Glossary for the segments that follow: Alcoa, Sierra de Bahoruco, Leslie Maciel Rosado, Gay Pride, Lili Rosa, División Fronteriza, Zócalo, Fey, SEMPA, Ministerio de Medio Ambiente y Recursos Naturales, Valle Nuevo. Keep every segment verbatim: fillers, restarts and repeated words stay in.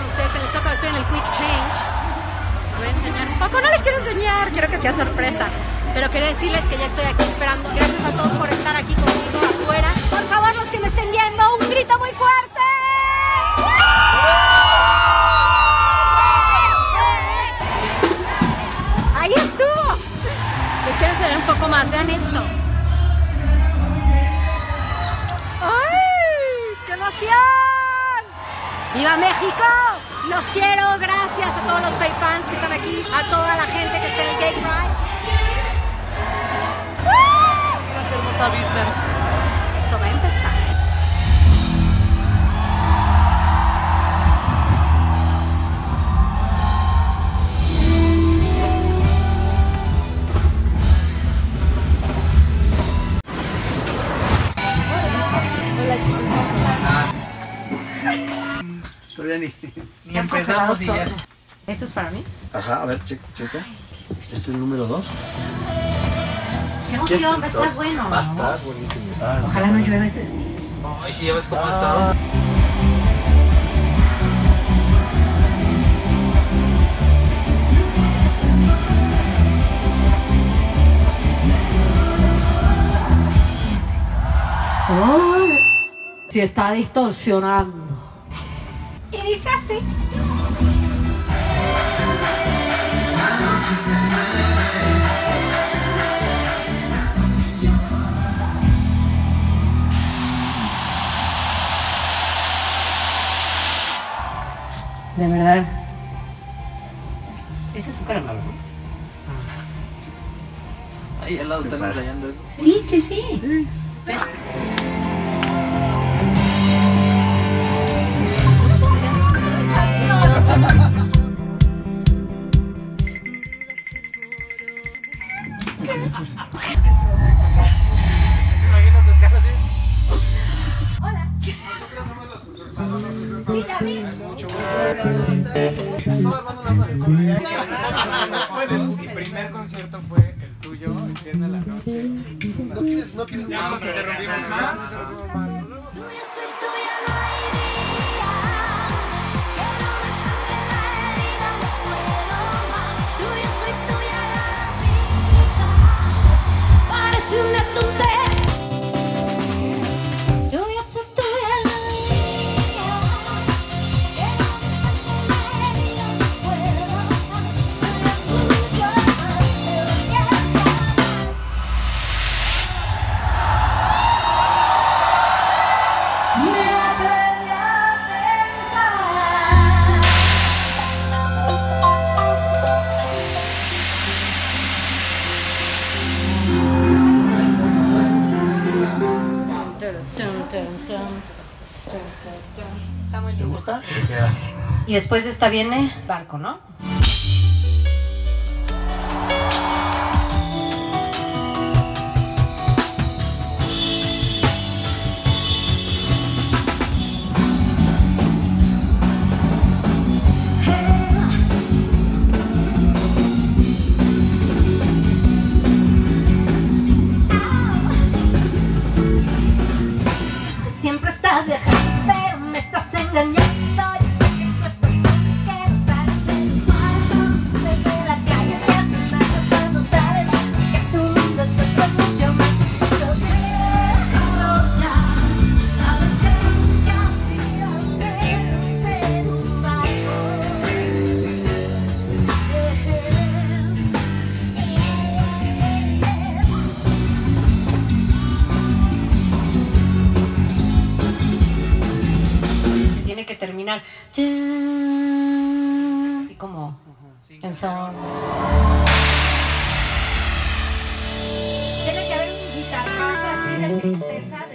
con ustedes en el Zócalo, estoy en el Quick Change. Les voy a enseñar un poco, no les quiero enseñar, quiero que sea sorpresa, pero quería decirles que ya estoy aquí esperando. Gracias a todos por estar aquí conmigo afuera. Por favor, los que me estén viendo, un grito muy fuerte. Ahí estuvo. Les quiero enseñar un poco más, vean esto. ¡Ay! ¡Qué emoción! ¡Viva México! ¡Los quiero! Gracias a todos los Fey fans que están aquí, a toda la gente que está en el Gay Pride. ¡Ah! ¡Qué hermosa vista! Esto va a empezar. Y empezamos y ya. ¿Eso es para mí? Ajá, a ver, checa, checa. Es el número dos. ¡Qué emoción! Va a estar bueno. Va a estar buenísimo. Ah, ojalá no llueva ese día. Ay, si ya ves cómo está. Oh, se está distorsionando. Y dice así. De verdad. Ese es azúcar en la verdad. Ahí al lado están ensayando eso. Sí, sí, sí. sí. Mi primer concierto fue el tuyo, el viernes a la noche. No quieres, no quieres más, te rompimos más. ¿Te gusta? Y después de esta viene barco, ¿no? Siempre estás viajando, pero me estás engañando. Terminar así como en son. Tiene que haber un guitarrazo así de tristeza de...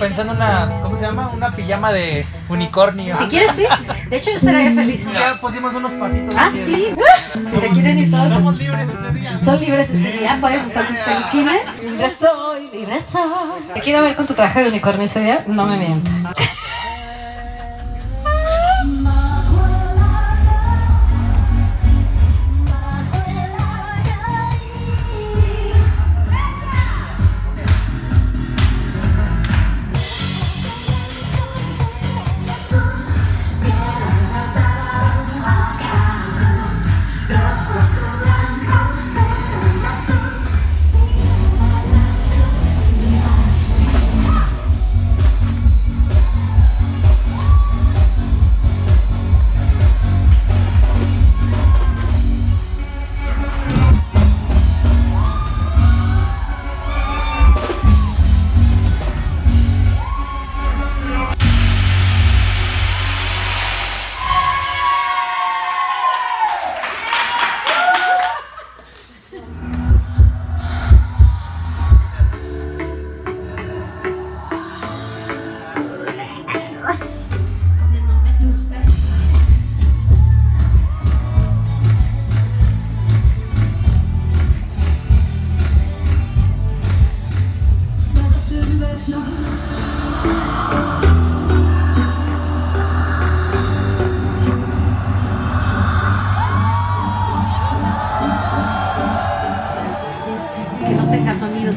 pensando una, ¿cómo se llama? Una pijama de unicornio. Si quieres, sí. De hecho, yo sería feliz. Ya pusimos unos pasitos. Ah, aquí. Sí. Si se quieren ir todos. Somos libres ese día. Son libres ese día. Pueden usar sus peliquines. Libre soy, libre soy. Te quiero ver con tu traje de unicornio ese día. No me mientas.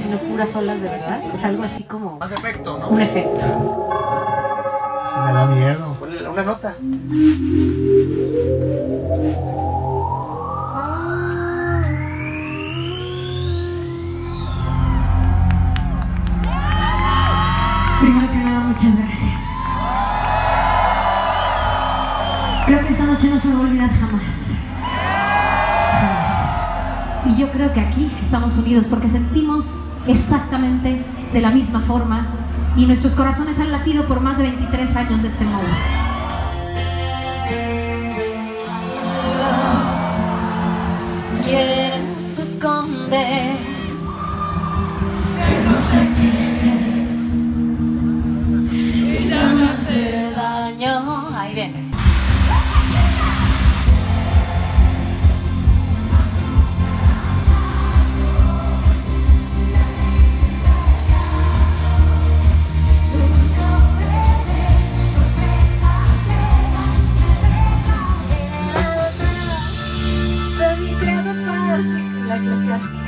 Sino puras olas de verdad, o sea, algo así como más efecto, ¿no? Un efecto. Se me da miedo. Ponle una nota. Primero que nada, muchas gracias. Creo que esta noche no se va a olvidar jamás. Y yo creo que aquí estamos unidos porque sentimos exactamente de la misma forma y nuestros corazones han latido por más de veintitrés años de este modo. Quieres esconder, no sé quién es, y no me hace daño. Ahí viene. Gracias.